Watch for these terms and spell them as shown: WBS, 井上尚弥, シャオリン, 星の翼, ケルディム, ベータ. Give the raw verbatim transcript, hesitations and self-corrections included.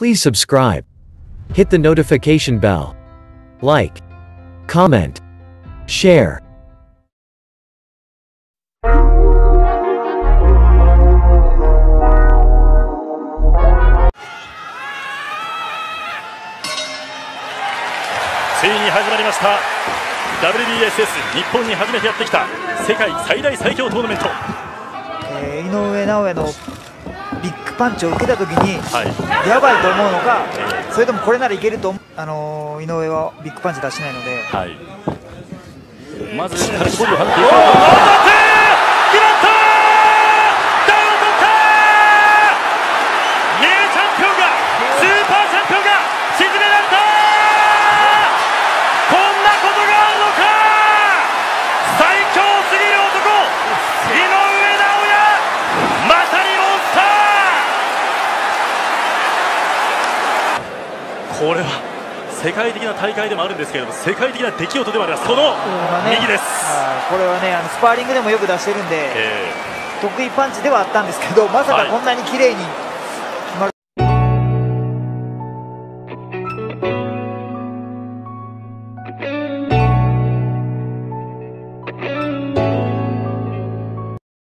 Please subscribe. Hit the notification bell. Like, comment, share.ダブリュービーエスエス 日本に初めてやってきた世界最大最強トーナメント、えー、井上尚弥のビッグパンチを受けたときに、はい、やばいと思うのか、えー、それともこれならいけると、あのー、井上はビッグパンチ出しないので、はい、まずしっかり距離を張っていこう。これは世界的な大会でもあるんですけれども、世界的な出来事でもあります。その右です、これはね、あのスパーリングでもよく出してるんで、えー、得意パンチではあったんですけど、まさかこんなに綺麗に決まる、はい